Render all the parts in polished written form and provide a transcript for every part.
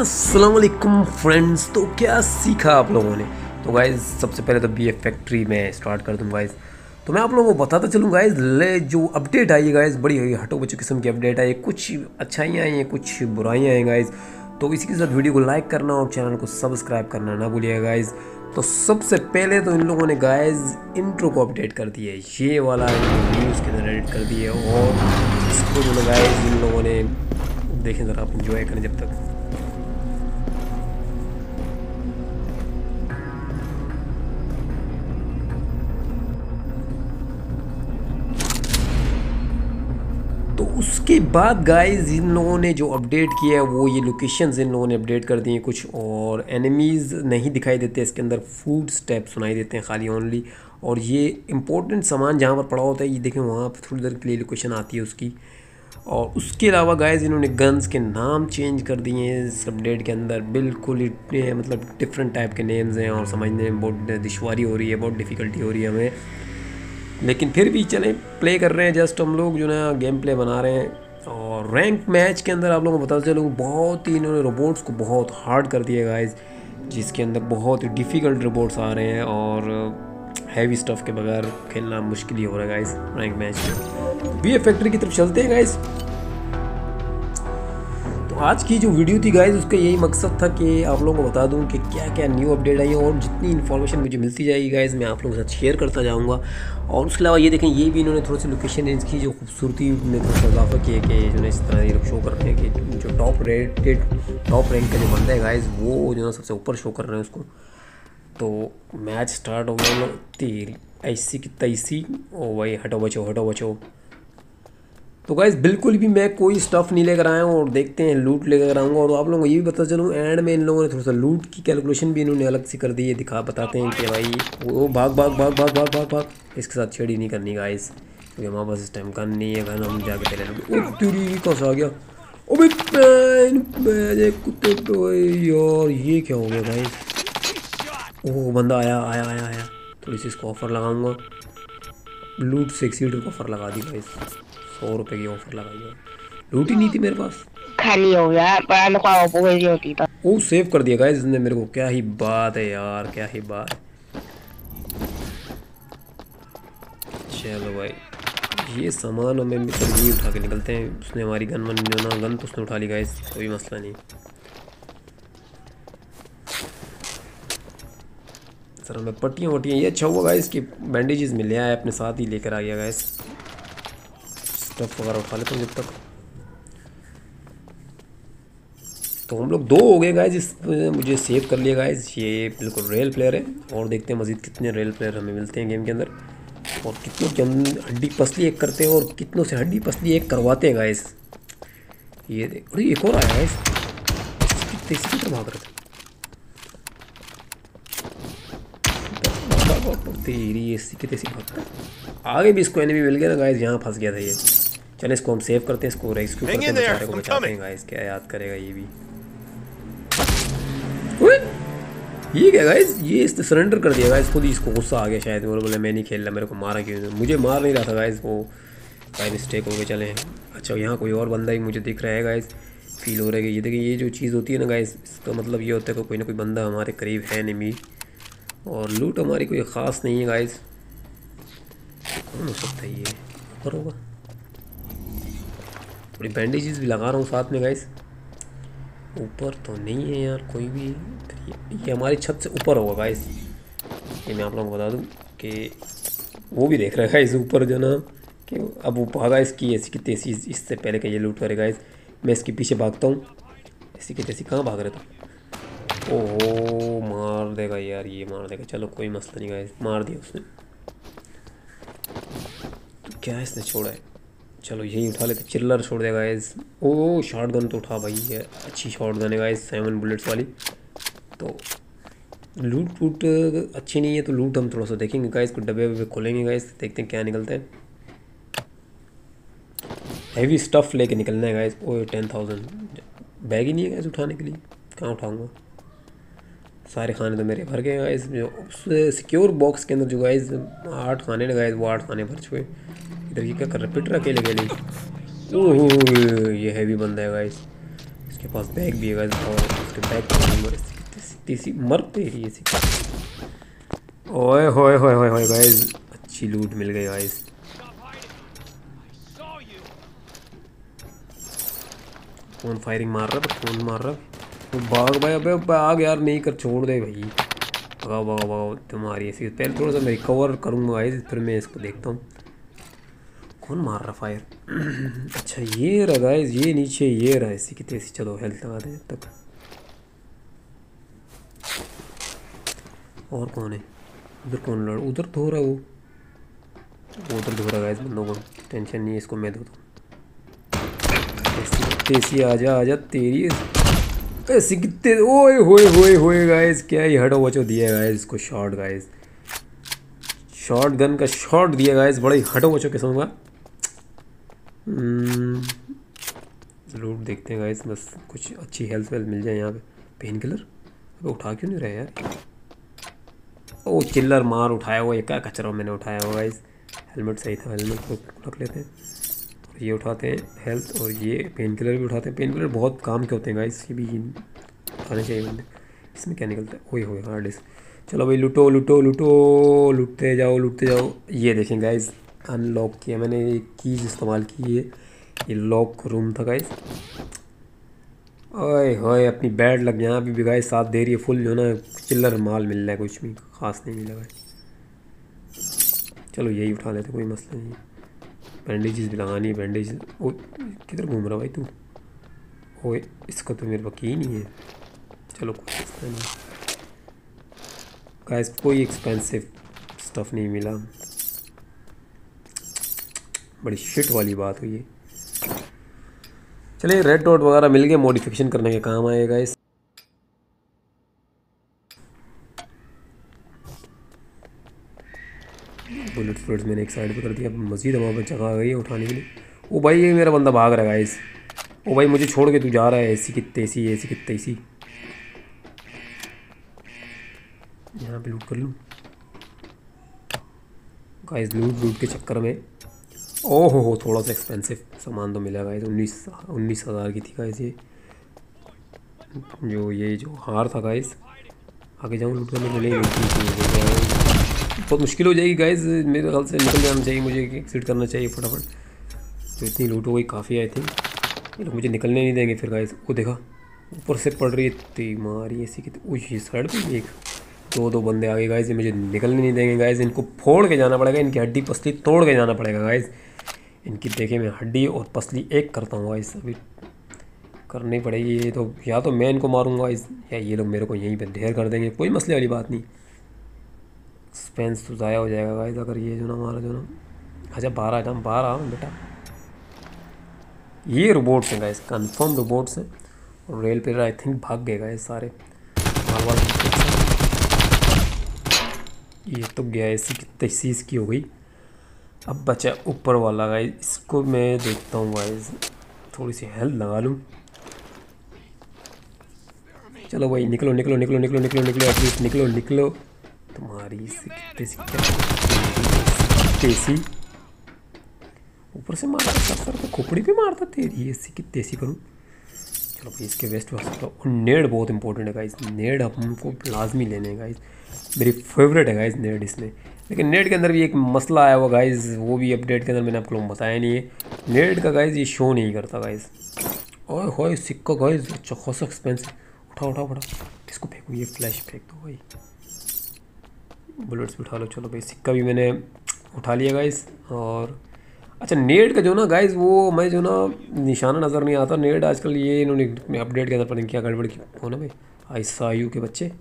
अस्सलाम वालेकुम फ्रेंड्स। तो क्या सीखा आप लोगों ने? तो गाइज़ सबसे पहले तो BF फैक्ट्री में स्टार्ट कर दूँ गाइज़। तो मैं आप लोगों को बताता चलूँ गाइज़, ले जो अपडेट आई है गाइज़, बड़ी हटो बच्चों किस्म की अपडेट आई है। कुछ अच्छाइयाँ आई हैं, कुछ बुराइयाँ हैं गाइज़। तो इसी के साथ वीडियो को लाइक करना और चैनल को सब्सक्राइब करना ना भूलिएगा गाइज़। तो सबसे पहले तो इन लोगों ने गाइज़ इंट्रो को अपडेट कर दिया है, ये वाला न्यूज़ के अंदर एडिट कर दिया है। और इसको जो गाइज़ इन लोगों ने देखें ज़रा, आप इंजॉय करें जब तक। तो उसके बाद गाइज़ इन लोगों ने जो अपडेट किया है वो ये लोकेशंस इन लोगों ने अपडेट कर दी हैं कुछ, और एनिमीज़ नहीं दिखाई देते इसके अंदर, फूड स्टेप सुनाई देते हैं खाली ओनली। और ये इंपॉर्टेंट सामान जहाँ पर पड़ा होता है ये देखें, वहाँ पर थोड़ी देर के लिए लोकेशन आती है उसकी। और उसके अलावा गाइज़ इन्होंने गन्स के नाम चेंज कर दिए हैं इस अपडेट के अंदर, बिल्कुल मतलब डिफरेंट टाइप के नेम्स हैं और समझने में बहुत दुश्वारी हो रही है, बहुत डिफ़िकल्टी हो रही है हमें। लेकिन फिर भी चलें, प्ले कर रहे हैं जस्ट हम लोग जो ना, गेम प्ले बना रहे हैं। और रैंक मैच के अंदर आप लोगों को बताते चलूँ, बहुत ही इन्होंने रोबोट्स को बहुत हार्ड कर दिया गाइज़, जिसके अंदर बहुत ही डिफ़िकल्ट रोबोट्स आ रहे हैं और हैवी स्टफ़ के बगैर खेलना मुश्किल ही हो रहा है गाइज़ रैंक मैच में। BF फैक्ट्री की तरफ चलते हैं गाइज़। तो आज की जो वीडियो थी गाइज़ उसका यही मकसद था कि आप लोगों को बता दूं कि क्या क्या न्यू अपडेट आई है, और जितनी इन्फॉर्मेशन मुझे मिलती जाएगी गाइज़ मैं आप लोगों के साथ शेयर करता जाऊंगा। और उसके अलावा ये देखें, ये भी इन्होंने थोड़ी सी लोकेशन रेंज की जो खूबसूरती में थोड़ा सा इजाफा किया कि जो है इस तरह ये लोग शो कर रहे हैं कि जो टॉप रैंक का जो बंदा है गाइज़ वो जो है सबसे ऊपर शो कर रहे हैं उसको। तो मैच स्टार्ट हो गया, तेरी ऐसी की तैसी, ओ भाई हटो बचो हटो बचो। तो गाइज़ बिल्कुल भी मैं कोई स्टफ़ नहीं लेकर आया हूँ और देखते हैं लूट लेकर आऊँगा। और आप लोगों को ये भी पता चलूँ एंड में इन लोगों ने थोड़ा सा लूट की कैलकुलेशन भी इन्होंने अलग से कर दी है, दिखा बताते हैं कि भाई वो भाग भाग भाग भाग भाग भाग भाग, इसके साथ छेड़ी नहीं करनी गाइज़ क्योंकि हमारे पास इस टाइम का नहीं है। घर हम जाके पहले तेरी कौन सा आ गया, ओ भाई कुत्ते यार ये क्या हो गया भाई। ओह बंदा आया आया आया आया, थोड़ी सी इसको ऑफ़र लगाऊँगा, लूट 6 सीटर को ऑफ़र लगा दी गाइज़, 100 रुपये की ऑफर लगाई है। लूट ही नहीं थी मेरे पास, खाली हो गया। वो सेव कर दिया गाइस इसने मेरे को, क्या ही बात है यार, क्या ही बात है। चलो भाई ये सामान हमें मित्र उठा के निकलते हैं। उसने हमारी गन वन जो ना, गन तो उसने उठा ली गाइस, कोई मसला नहीं। सर हमें पट्टियाँ वट्टियाँ, ये अच्छा हुआ गाइस कि बैंडेजेस में ले आया, अपने साथ ही लेकर आ गया गाइस। स्टफ वगैरह उठा लेते हैं जब तक। तो हम लोग 2 हो गए गाइज, इस मुझे सेव कर लिया गाइज। ये बिल्कुल रेल प्लेयर है और देखते हैं मज़ीद कितने रेल प्लेयर हमें मिलते हैं गेम के अंदर, और कितनों के अंदर हड्डी पसली एक करते हैं और कितनों से हड्डी पसली एक करवाते हैं गाइज। ये देख, अरे एक और आया गाइज, कितने तो भाग रहे थे तेरी ऐसी कितने सी भागता। आगे भी इसको एनिमी मिल गया ना गाइज, यहाँ फंस गया था ये। चले इसको हम सेव करते हैं, इसको रेस्क्यू करते हैं, बेचारे को बचाते हैं गाइज। क्या याद करेगा ये भी, ये क्या गाइज, ये इसने सरेंडर कर दिया गाइज खुद ही, इसको गुस्सा आ गया शायद, बोले मैं नहीं खेल रहा, मेरे को मारा क्यों, मुझे मार नहीं रहा था गाइज वो, बाई मिस्टेक हो गया। चले अच्छा यहाँ कोई और बंदा ही मुझे दिख रहा है गाइज, फील हो रहा है कि ये देखिए ये जो चीज़ होती है ना गाइज, इसका मतलब ये होता है कि कोई ना कोई बंदा हमारे करीब है एनिमी, और लूट हमारी कोई ख़ास नहीं है गाइज। कौन हो सकता है ये, ऊपर होगा। थोड़ी बैंडेजेस भी लगा रहा हूँ साथ में गाइज। ऊपर तो नहीं है यार कोई भी, ये हमारी छत से ऊपर होगा गाइज, ये मैं आप लोगों को बता दूँ कि वो भी देख रहा है गाइज ऊपर जो ना, कि अब वो भागा इसकी ऐसी की तेजी, इससे पहले कि ये लूट करे गाइज मैं इसके पीछे भागता हूँ। ऐसी की तेजी कहाँ भाग रहे थे, ओहो मार देगा यार ये मार देगा। चलो कोई मसला नहीं गाइस, मार दिया उसने। तो क्या इसने छोड़ा है, चलो यही उठा लेते, चिल्लर छोड़ देगा गाइस। ओह शॉटगन तो उठा भाई, ये अच्छी शॉटगन है गाइस, 7 बुलेट्स वाली। तो लूट वूट अच्छी नहीं है, तो लूट हम थोड़ा सा देखेंगे गाइस, कुछ डब्बे वब्बे खोलेंगे गाइस, देखते हैं क्या निकलता है। हैवी स्टफ़ लेके निकलना है गाइस। ओह 10,000 बैग ही नहीं है गाइस उठाने के लिए, कहाँ उठाऊँगा, सारे खाने तो मेरे भर गए गाइस। सिक्योर बॉक्स के अंदर जो गाइस 8 खाने ने गाइस, वो 8 खाने भर चुके। इधर ये क्या कर रहा है, पिट रहा अकेले अकेले। ओह ये हैवी बंदा है गाइस, इसके पास बैग भी है और उसके बैग मर पे रही है। ओए होए होए होए होए गाइस, अच्छी लूट मिल गई गाइस। कौन फायरिंग मार रहा है? कौन मार रहा है? वो भाग भाई, अबे भाग यार, नहीं कर, छोड़ दे भाई, भागो भागो भागो। तुम्हारी ऐसी पहले थोड़ा सा मैं रिकवर करूँगा गाइस, फिर मैं इसको देखता हूँ कौन मार रहा फायर। अच्छा ये रहा गाइस, ये नीचे ये रहा, इसी की तेजी। चलो हेल्थ लगा दे तब तक। और कौन है उधर? कौन लड़ उधर धो रहा है? वो उधर धो रहा गाइस। बंदों को टेंशन नहीं है, इसको मैं धोता हूँ। तेजी आजा आजा तेरी ऐसी कितने। ओए होए होए होए गाइस, क्या ही हटो बचो दिया गाइस। इसको शॉर्ट गाइस, शॉर्ट गन का शॉर्ट दिया गाइस, बड़ा ही हटो बचो किस्म का। लूट देखते हैं गाइस, बस कुछ अच्छी हेल्थ वेल्थ मिल जाए। यहाँ पे पेन किलर अब उठा क्यों नहीं रहे यार? ओ चिल्लर मार उठाया हुआ, ये क्या कचरा मैंने उठाया हुआ गाइस। हेलमेट सही था, हेलमेट को रख लेते हैं। ये उठाते हैं हेल्थ, और ये पेन किलर भी उठाते हैं। पेन किलर बहुत काम के होते हैं गाइस, ये भी उठाने चाहिए बंदे। इसमें क्या निकलता है? ओए होए हार्ड डिस्क। चलो भाई लूटो लूटो लूटो, लूटते जाओ लूटते जाओ। ये देखें गाइस, अनलॉक किया मैंने, एक कीज इस्तेमाल की है। ये लॉक रूम था गाइस। ओए होए अपनी बैड लग यहाँ भी गाइस, साथ दे रही है फुल जो ना। चिल्लर माल मिल रहा है, कुछ भी खास नहीं मिला गाइस। चलो यही उठा लेते, कोई मसला नहीं। बैंडेजेस भी लगानी है, बैंडेज। ओ किधर घूम रहा भाई तू? ओए इसका तो मेरे बाकी नहीं है। चलो कोई मसला नहीं गाइस, कोई एक्सपेंसिव स्टफ नहीं मिला, बड़ी शिट वाली बात हुई है। चलिए रेड डॉट वगैरह मिल गए, मॉडिफिकेशन करने के काम आए गाइस। बुलेट फ्लूड्स मैंने एक साइड पे कर दिया, मज़ीद वहाँ पर जगह आ गई है उठाने के लिए। ओ भाई ये मेरा बंदा भाग रहा है गाइस। ओ भाई मुझे छोड़ के तू जा रहा है, ऐसी कितने सी, ऐसी कितने सी। यहाँ पे लूट कर लूँ गाइस, लूट लूट के चक्कर में। ओहो हो, थोड़ा सा एक्सपेंसिव सामान तो मिला गाइस। 19,000 की थी गाइस ये जो, हार था गाइस। आगे जाऊँ लूट करने के लिए, बहुत मुश्किल हो जाएगी गाइस। मेरे ख्याल से निकल जाना चाहिए, मुझे एक्सिट करना चाहिए फटाफट। तो इतनी लूट हो गई काफ़ी आई थी, मुझे निकलने नहीं देंगे फिर गाइस। वो देखा ऊपर से पड़ रही है, इतनी मारी ऐसी कि साइड पर एक दो बंदे आ गए गाइस। ये मुझे निकलने नहीं देंगे गाइस, इनको फोड़ के जाना पड़ेगा, इनकी हड्डी पसली तोड़ के जाना पड़ेगा गाइस। इनकी देखे मैं हड्डी और पसली एक करता हूँ गाइस, अभी करनी पड़ेगी। ये तो या तो मैं इनको मारूंगा गाइस, या ये लोग मेरे को यहीं पे ढेर कर देंगे, कोई मसले वाली बात नहीं। एक्सपेंस तो ज़ाया हो जाएगा गाइस अगर ये जो ना हमारा जो ना। अच्छा बाहर आ जाओ, बाहर आओ बेटा। ये रोबोट्स हैं गाइस, कन्फर्म रोबोट्स हैं। और रेल पर आई थिंक भाग गए गाइस सारे। ये तो गया, ऐसी की तहसीस की हो गई। अब बचा ऊपर वाला गाइस, इसको मैं देखता हूँ गाइस, थोड़ी सी हेल्प लगा लूँ। चलो भाई निकलो निकलो निकलो निकलो निकलो निकलो, एटलीस्ट निकलो निकलो। तुम्हारी तेसी ऊपर से मारता सर पे, खोपड़ी पे मारता तेरी, ऐसी की तेसी करूँ। चलो भाई इसके वेस्ट वाला सकता हूँ। नेड बहुत इंपॉर्टेंट है गाइस, नेड हमको लाजमी लेने हैं गाइस, मेरी फेवरेट है गाइस नेट इसमें। लेकिन नेट के अंदर भी एक मसला आया हुआ गाइस, वो भी अपडेट के अंदर मैंने आप लोगों को बताया नहीं है। नेट का गाइस ये शो नहीं करता गाइस। और हो सिक्का गाइस, अच्छा खासा एक्सपेंस। उठा उठा बड़ा, इसको फेंको, ये फ्लैश फेंक दो भाई, बुलेट्स उठा लो। चलो भाई सिक्का भी मैंने उठा लिया गाइस। और अच्छा नेट का जो ना गाइस, वो मैं जो ना निशाना नज़र नहीं आता नेट आजकल। ये इन्होंने अपडेट के अंदर पता नहीं क्या गड़बड़ की हो ना भाई। आईसायू के बच्चे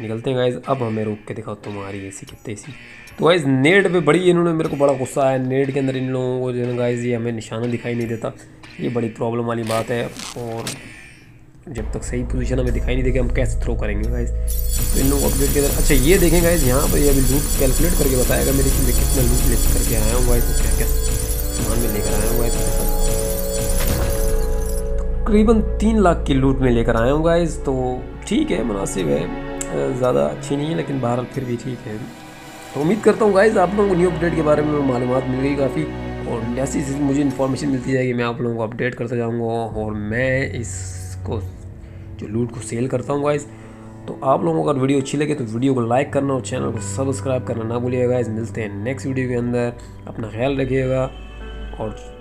निकलते हैं गाइस। अब हमें रोक के दिखाओ तुम्हारी ऐसी कितनी सी। तो गाइस नेट पे बड़ी इन्होंने, मेरे को बड़ा गुस्सा आया नेट के अंदर इन लोगों को जो है गाइस। ये हमें निशाना दिखाई नहीं देता, ये बड़ी प्रॉब्लम वाली बात है। और जब तक सही पोजीशन हमें दिखाई नहीं देगा, हम कैसे थ्रो करेंगे गाइस। तो इन लोगों को अपडेट के अंदर। अच्छा ये देखें गाइस, यहाँ पर ये अभी लूट कैलकुलेट करके बताएगा मेरे कि मैं कितना लूट ले करके आया हूँ गाइस, क्या क्या सामान में लेकर आया हूँ गाइस। करीबन 3 लाख की लूट में लेकर आया हूँ गाइस। तो ठीक है, मुनासिब है, ज़्यादा अच्छी नहीं है लेकिन बहरहाल फिर भी ठीक है। तो उम्मीद करता हूँ गाइज़ आप लोगों को न्यू अपडेट के बारे में मालूमात मिल गई काफ़ी। और जैसे जैसे मुझे इन्फॉर्मेशन मिलती जाएगी मैं आप लोगों को अपडेट करता जाऊँगा और मैं इसको जो लूट को सेल करता हूँ गाइस। तो आप लोगों को अगर वीडियो अच्छी लगे तो वीडियो को लाइक करना और चैनल को सब्सक्राइब करना ना भूलिएगा गाइस। मिलते हैं नेक्स्ट वीडियो के अंदर, अपना ख्याल रखिएगा और